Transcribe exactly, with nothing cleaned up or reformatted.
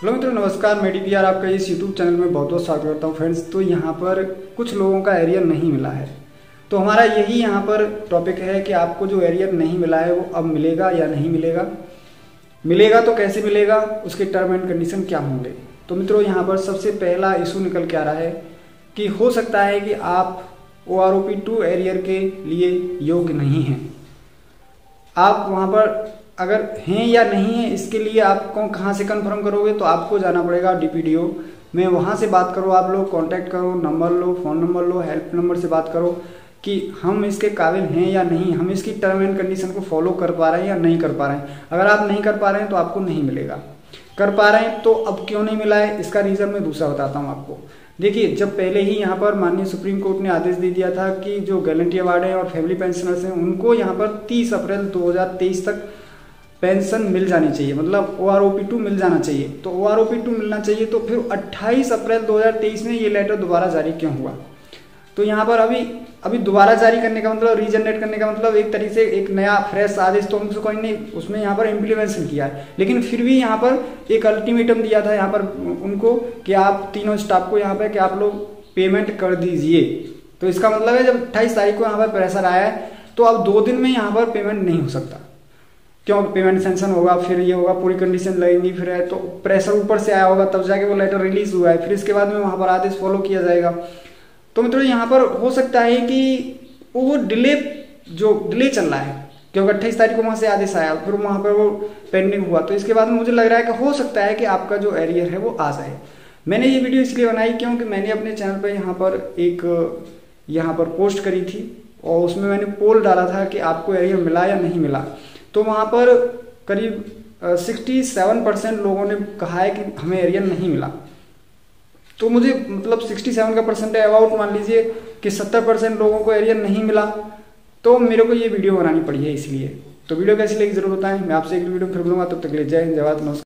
Hello मित्रों नमस्कार, मैं डी आर आपका इस यूट्यूब चैनल में बहुत बहुत स्वागत करता हूँ। फ्रेंड्स, तो यहाँ पर कुछ लोगों का एरियर नहीं मिला है, तो हमारा यही यहाँ पर टॉपिक है कि आपको जो एरियर नहीं मिला है वो अब मिलेगा या नहीं मिलेगा, मिलेगा तो कैसे मिलेगा, उसके टर्म एंड कंडीशन क्या होंगे। तो मित्रों यहाँ पर सबसे पहला इशू निकल के आ रहा है कि हो सकता है कि आप O R O P two arrear के लिए योग्य नहीं हैं। आप वहाँ पर अगर हैं या नहीं हैं, इसके लिए आपको कहाँ से कंफर्म करोगे, तो आपको जाना पड़ेगा डी पी डी ओ में, वहाँ से बात करो, आप लोग कांटेक्ट करो, नंबर लो, फ़ोन नंबर लो, हेल्प नंबर से बात करो कि हम इसके काबिल हैं या नहीं, हम इसकी टर्म एंड कंडीशन को फॉलो कर पा रहे हैं या नहीं कर पा रहे हैं। अगर आप नहीं कर पा रहे हैं तो आपको नहीं मिलेगा, कर पा रहे हैं तो अब क्यों नहीं मिला है, इसका रीज़न मैं दूसरा बताता हूँ आपको। देखिए, जब पहले ही यहाँ पर माननीय सुप्रीम कोर्ट ने आदेश दे दिया था कि जो गारंटी अवार्ड है और फैमिली पेंशनर्स हैं उनको यहाँ पर तीस अप्रैल दो हज़ार तेईस तक पेंशन मिल जानी चाहिए, मतलब O R O P two मिल जाना चाहिए। तो O R O P two मिलना चाहिए, तो फिर अट्ठाईस अप्रैल दो हज़ार तेईस में ये लेटर दोबारा जारी क्यों हुआ। तो यहाँ पर अभी अभी दोबारा जारी करने का मतलब, रीजनरेट करने का मतलब, एक तरीके से एक नया फ्रेश आदेश तो हमको कोई नहीं उसमें यहाँ पर इम्प्लीमेंटेशन किया है, लेकिन फिर भी यहाँ पर एक अल्टीमेटम दिया था यहाँ पर उनको कि आप तीनों स्टाफ को यहाँ पर कि आप लोग पेमेंट कर दीजिए। तो इसका मतलब है जब अट्ठाईस तारीख को यहाँ पर प्रेशर आया है तो अब दो दिन में यहाँ पर पेमेंट नहीं हो सकता, क्यों पेमेंट सेंशन होगा, फिर ये होगा, पूरी कंडीशन लगेंगी, फिर है तो प्रेशर ऊपर से आया होगा तब जाके वो लेटर रिलीज हुआ है, फिर इसके बाद में वहाँ पर आदेश फॉलो किया जाएगा। तो मित्रों यहाँ पर हो सकता है कि वो डिले जो डिले चल रहा है, क्योंकि अट्ठाईस तारीख को वहाँ से आदेश आया, फिर वहाँ पर वो पेंडिंग हुआ, तो इसके बाद में मुझे लग रहा है कि हो सकता है कि आपका जो एरियर है वो आ जाए। मैंने ये वीडियो इसलिए बनाई क्योंकि मैंने अपने चैनल पर यहाँ पर एक यहाँ पर पोस्ट करी थी और उसमें मैंने पोल डाला था कि आपको एरियर मिला या नहीं मिला, तो वहाँ पर करीब सड़सठ परसेंट लोगों ने कहा है कि हमें एरियर नहीं मिला। तो मुझे मतलब सड़सठ का परसेंट है, अबाउट मान लीजिए कि सत्तर परसेंट लोगों को एरियर नहीं मिला, तो मेरे को ये वीडियो बनानी पड़ी है इसलिए। तो वीडियो कैसी लगी जरूर बताएं, मैं आपसे एक वीडियो फिर मिलूंगा, तब तक के लिए जय हिंद, जय भारत, नमस्कार।